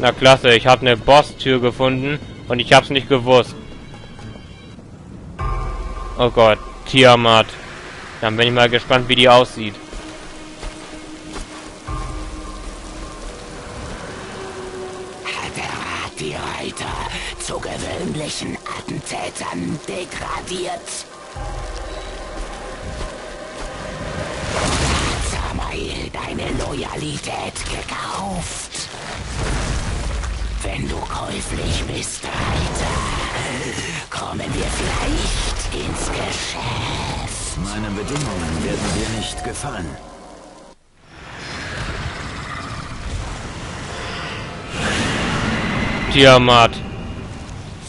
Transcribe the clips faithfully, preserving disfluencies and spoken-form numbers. Na klasse, ich habe eine Boss-Tür gefunden und ich hab's nicht gewusst. Oh Gott, Tiamat. Dann bin ich mal gespannt, wie die aussieht. Hat die Reiter zu gewöhnlichen Attentätern degradiert. Zamael, deine Loyalität gekauft. Wenn du käuflich bist, Reiter, kommen wir vielleicht ins Geschäft. Meine Bedingungen werden dir nicht gefallen. Tiamat.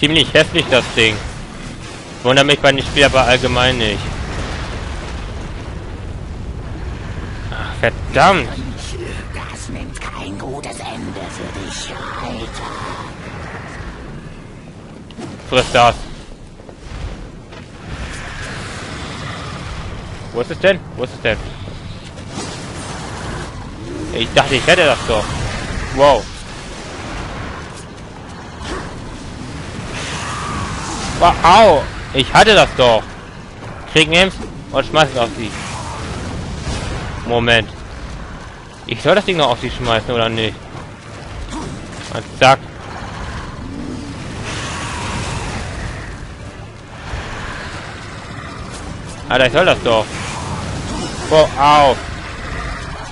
Ziemlich hässlich das Ding. Wundert mich bei dem Spiel aber allgemein nicht. Ach, verdammt. Das nimmt kein gutes Ende für dich, Alter. Friss das. Wo ist es denn? Wo ist es denn? Ich dachte, ich hätte das doch. Wow. Au! Ich hatte das doch! Kriegen wir es und schmeißen es auf sie. Moment. Ich soll das Ding noch auf sie schmeißen, oder nicht? Und zack. Alter, ich soll das doch. Wow, au.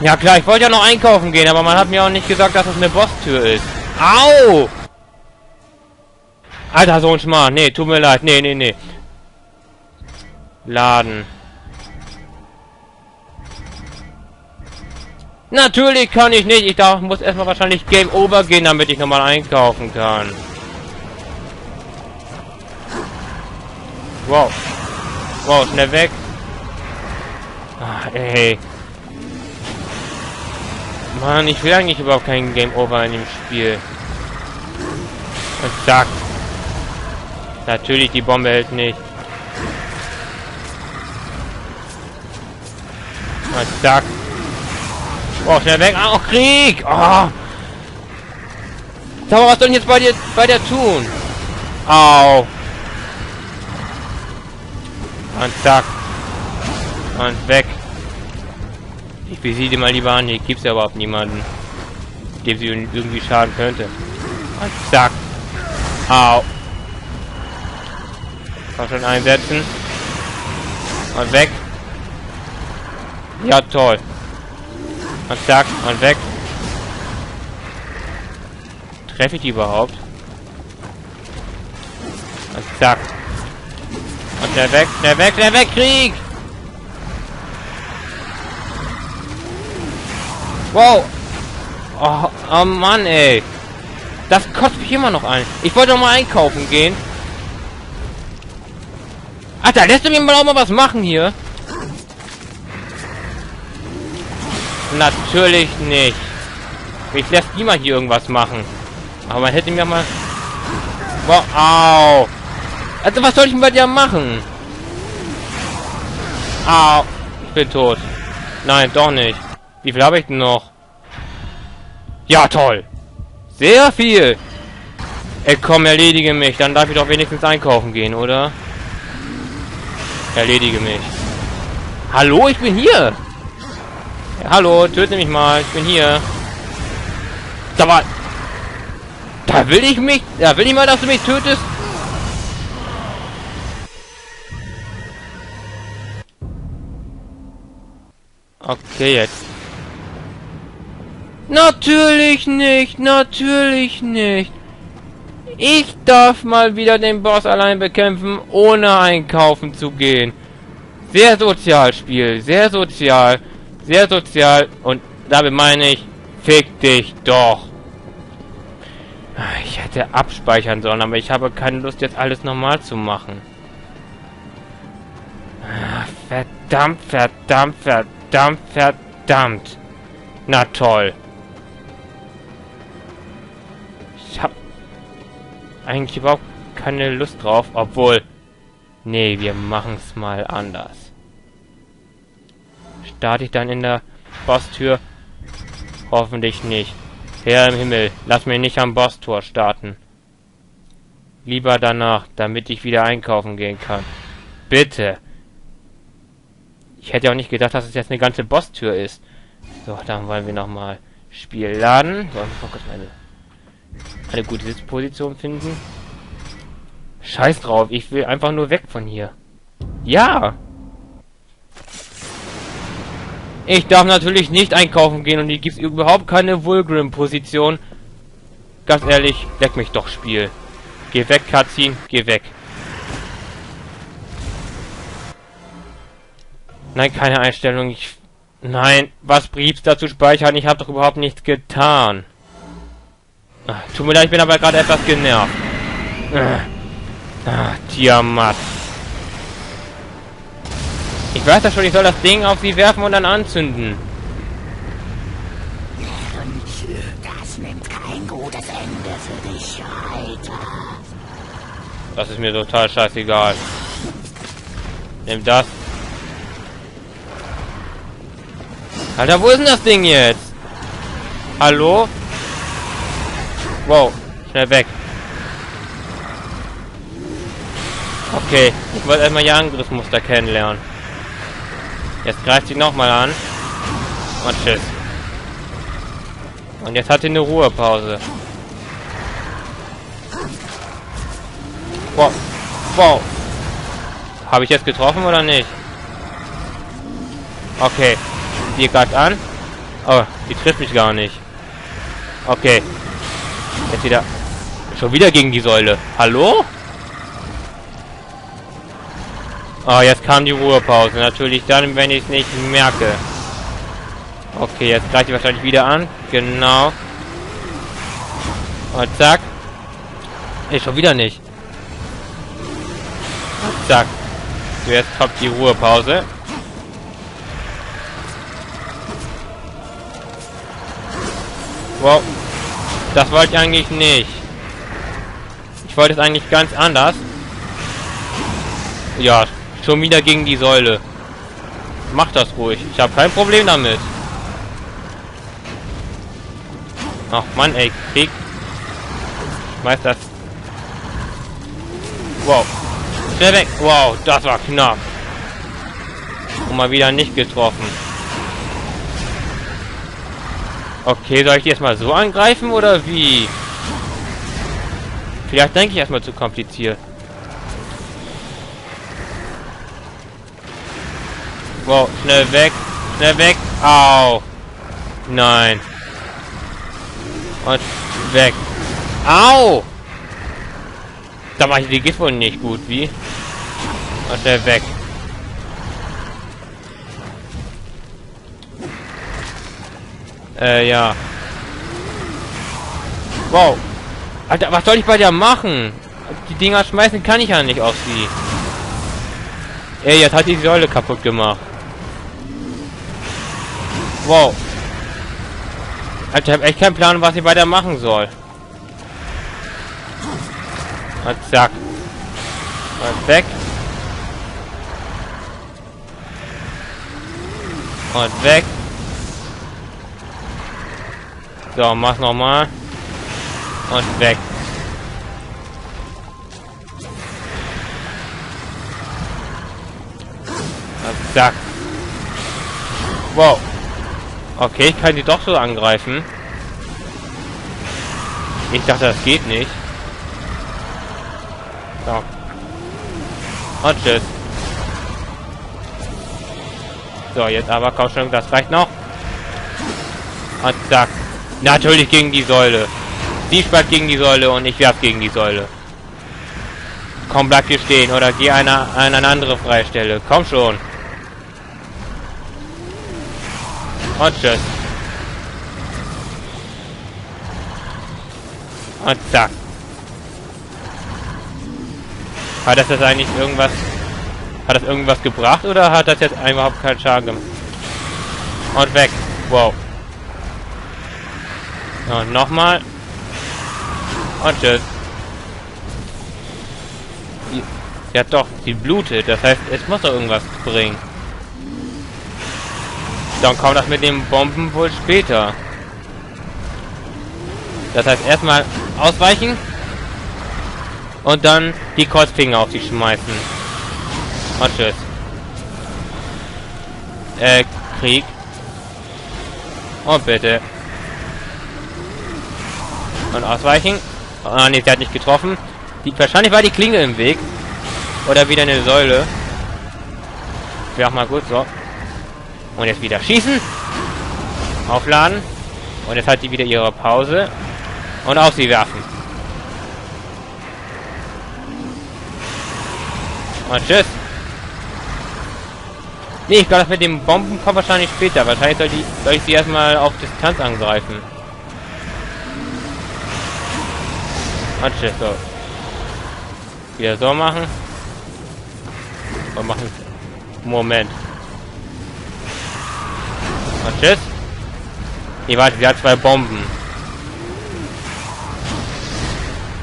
Ja klar, ich wollte ja noch einkaufen gehen, aber man hat mir auch nicht gesagt, dass es eine Bosstür ist. Au! Alter, so ein Schmarrn. Nee, tut mir leid. Nee, nee, nee. Laden. Natürlich kann ich nicht. Ich darf, muss erstmal wahrscheinlich Game Over gehen, damit ich nochmal einkaufen kann. Wow. Wow, schnell weg. Ach, ey. Mann, ich will eigentlich überhaupt keinen Game Over in dem Spiel. Zack. Natürlich, die Bombe hält nicht. Und zack. Oh, schnell weg. Ah, oh, Krieg! Oh. Sag mal, was soll ich jetzt bei dir bei der tun? Au. Und zack. Und weg. Ich besiege mal lieber an. Hier gibt es ja überhaupt niemanden, dem sie irgendwie schaden könnte. Und zack. Au. Kann schon einsetzen. Und weg. Ja, toll. Und zack. Und weg. Treffe ich die überhaupt? Und zack. Und der weg. Der weg. Der weg. Krieg. Wow. Oh, oh Mann, ey. Das kostet mich immer noch ein. Ich wollte noch mal einkaufen gehen. Alter, lässt du mir mal auch mal was machen hier? Natürlich nicht. Ich lässt niemand hier irgendwas machen. Aber man hätte mir mal... Wow, au. Also was soll ich denn bei dir machen? Au. Ich bin tot. Nein, doch nicht. Wie viel habe ich denn noch? Ja, toll. Sehr viel. Ey, komm, erledige mich. Dann darf ich doch wenigstens einkaufen gehen, oder? Erledige mich. Hallo, ich bin hier. Ja, hallo, töte mich mal. Ich bin hier. Da war... Da will ich mich... Da will ich mal, dass du mich tötest. Okay, jetzt. Natürlich nicht. Natürlich nicht. Ich darf mal wieder den Boss allein bekämpfen, ohne einkaufen zu gehen. Sehr sozial, Spiel. Sehr sozial. Sehr sozial. Und damit meine ich, fick dich doch. Ich hätte abspeichern sollen, aber ich habe keine Lust, jetzt alles nochmal zu machen. Verdammt, verdammt, verdammt, verdammt. Na toll. Ich hab... eigentlich überhaupt keine Lust drauf, obwohl... Nee, wir machen es mal anders. Starte ich dann in der Bosstür? Hoffentlich nicht. Herr im Himmel, lass mich nicht am Bosstor starten. Lieber danach, damit ich wieder einkaufen gehen kann. Bitte. Ich hätte auch nicht gedacht, dass es jetzt eine ganze Bosstür ist. So, dann wollen wir nochmal Spiel laden. So, oh Gott, meine, eine gute Sitzposition finden. Scheiß drauf, ich will einfach nur weg von hier. Ja! Ich darf natürlich nicht einkaufen gehen und hier gibt es überhaupt keine Wohlgrim-Position. Ganz ehrlich, leck mich doch, Spiel. Geh weg, Cutscene, geh weg. Nein, keine Einstellung. Ich, nein, was brief's dazu speichern? Ich habe doch überhaupt nichts getan. Ach, tut mir leid, ich bin aber gerade etwas genervt. Ach, Tiamat. Ich weiß das schon, ich soll das Ding auf sie werfen und dann anzünden. Das nimmt kein gutes Ende für dich, Alter. Das ist mir total scheißegal. Nimm das. Alter, wo ist denn das Ding jetzt? Hallo? Wow, schnell weg. Okay, ich wollte erstmal ihr Angriffsmuster kennenlernen. Jetzt greift sie nochmal an. Und tschüss. Und jetzt hat sie eine Ruhepause. Wow. Wow. Habe ich jetzt getroffen oder nicht? Okay. Die greift an. Oh, die trifft mich gar nicht. Okay. Jetzt wieder. Schon wieder gegen die Säule. Hallo? Ah, oh, jetzt kam die Ruhepause. Natürlich dann, wenn ich es nicht merke. Okay, jetzt greift sie wahrscheinlich wieder an. Genau. Und zack. Ey, schon wieder nicht. Und zack. So, jetzt kommt die Ruhepause. Wow. Das wollte ich eigentlich nicht. Ich wollte es eigentlich ganz anders. Ja. Schon wieder gegen die Säule. Mach das ruhig. Ich habe kein Problem damit. Ach Mann, ey. Krieg. Schmeiß das. Wow. Schnell weg. Wow, das war knapp. Und mal wieder nicht getroffen. Okay, soll ich die erstmal so angreifen oder wie? Vielleicht denke ich erstmal zu kompliziert. Wow, schnell weg, schnell weg. Au. Nein. Und weg. Au! Da mache ich die Gift wohl nicht gut, wie? Und schnell weg. Äh, ja. Wow. Alter, was soll ich bei der machen? Die Dinger schmeißen kann ich ja nicht auf sie. Ey, jetzt hat die Säule kaputt gemacht. Wow. Alter, ich habe echt keinen Plan, was ich weiter machen soll. Und zack. Und weg. Und weg. So, mach's nochmal. Und weg. Und zack. Wow. Okay, ich kann die doch so angreifen. Ich dachte, das geht nicht. So. Und tschüss. So, jetzt aber, komm schon, das reicht noch. Und zack. Natürlich gegen die Säule. Sie spart gegen die Säule und ich werf gegen die Säule. Komm, bleib hier stehen oder geh einer an eine andere Freistelle. Komm schon. Und tschüss. Und zack. Hat das jetzt eigentlich irgendwas... Hat das irgendwas gebracht oder hat das jetzt überhaupt keinen Schaden gemacht? Und weg. Wow. Und nochmal. Und tschüss. Ja doch, sie blutet. Das heißt, es muss doch irgendwas bringen. Dann kommt das mit den Bomben wohl später. Das heißt, erstmal ausweichen und dann die Kreuzfinger auf sich schmeißen. Und tschüss. Äh, Krieg. Und bitte. Und ausweichen. Ah, ne, sie hat nicht getroffen. Die, wahrscheinlich war die Klinge im Weg. Oder wieder eine Säule. Wäre auch mal gut so. Und jetzt wieder schießen. Aufladen. Und jetzt hat sie wieder ihre Pause. Und auf sie werfen. Und tschüss. Ne, ich glaube, das mit den Bomben kommt wahrscheinlich später. Wahrscheinlich soll, die, soll ich sie erstmal auf Distanz angreifen. Und tschüss, so. Wieder so machen. Und machen. Moment. Und tschüss. Nee, warte, sie hat zwei Bomben.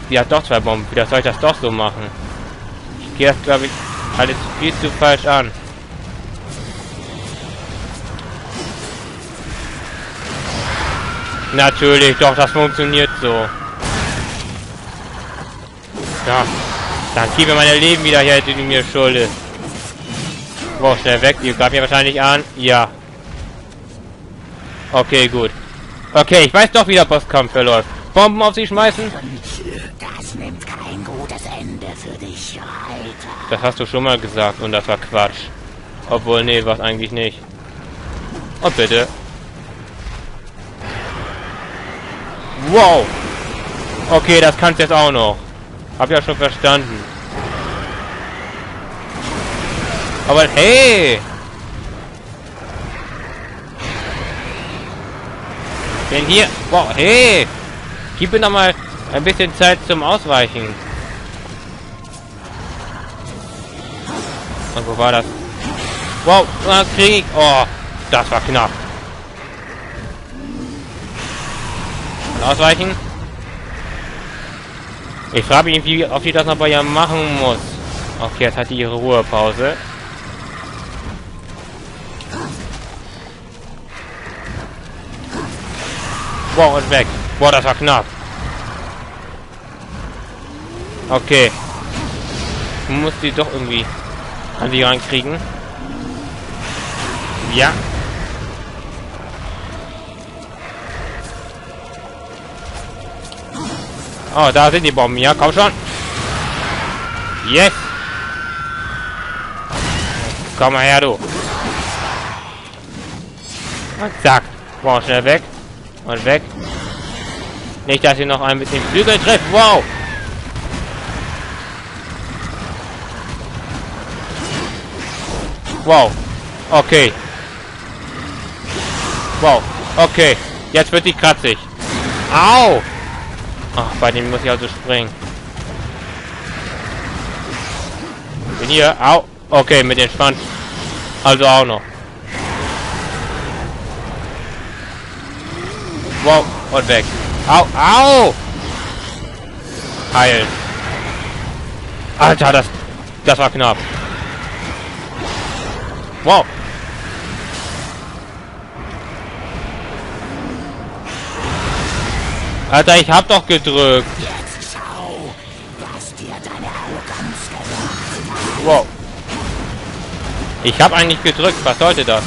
Sie hat doch zwei Bomben. Wie soll ich das doch so machen? Ich gehe das, glaube ich, alles viel zu falsch an. Natürlich, doch, das funktioniert so. Ja, dann gib mir mein Leben wieder her, die mir schuld ist. Wow, schnell weg, ihr greift mir wahrscheinlich an. Ja. Okay, gut. Okay, ich weiß doch, wie der Bosskampf verläuft. Bomben auf sie schmeißen. Das nimmt kein gutes Ende für dich, Alter. Das hast du schon mal gesagt und das war Quatsch. Obwohl, nee, war es eigentlich nicht. Und bitte. Wow. Okay, das kannst du jetzt auch noch. Hab ja schon verstanden. Aber hey! Denn hier... Wow, hey! Gib mir noch mal ein bisschen Zeit zum Ausweichen. Und wo war das? Wow, ah, Krieg! Oh, das war knapp. Ausweichen. Ich frage mich, wie oft ich das noch bei ihr machen muss. Okay, jetzt hat die ihre Ruhepause. Wow, und weg. Wow, das war knapp. Okay. Ich muss die doch irgendwie an sie rankriegen. Ja. Oh, da sind die Bomben. Ja, komm schon. Yes. Komm mal her, du. Und zack. Wow, schnell weg. Und weg. Nicht, dass ihr noch ein bisschen Flügel trifft. Wow. Wow. Okay. Wow. Okay. Jetzt wird die kratzig. Au. Ach, bei dem muss ich also springen. Bin hier. Au. Okay, mit den Schwanz. Also auch noch. Wow. Und weg. Au. Au. Heilen. Alter, das... Das war knapp. Wow. Alter, ich hab doch gedrückt. Jetzt schau, was dir deine Arroganz gemacht hat. Wow. Ich hab eigentlich gedrückt. Was sollte das?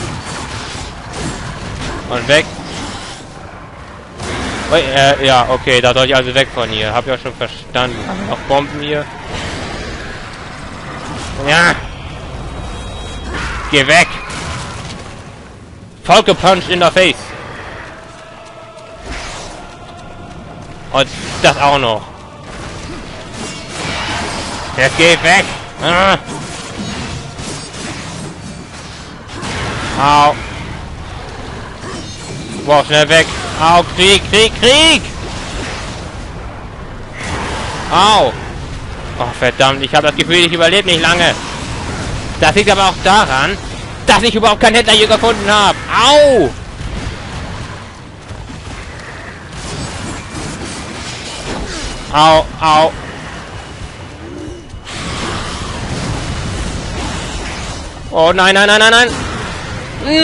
Und weg. Oh, äh, ja, okay. Da soll ich also weg von hier. Hab ja schon verstanden. Noch Bomben hier. Ja. Geh weg. Falke Punch in der Face. Und das auch noch. Jetzt geht weg. Ah. Au. Wow, schnell weg. Au, Krieg, Krieg, Krieg. Au. Oh, verdammt, ich habe das Gefühl, ich überlebe nicht lange. Das liegt aber auch daran, dass ich überhaupt keinen Händler hier gefunden habe. Au. Au, au. Oh nein, nein, nein, nein, nein.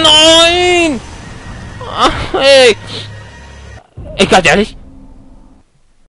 Nein! Ach, ey. Ich, ganz ehrlich,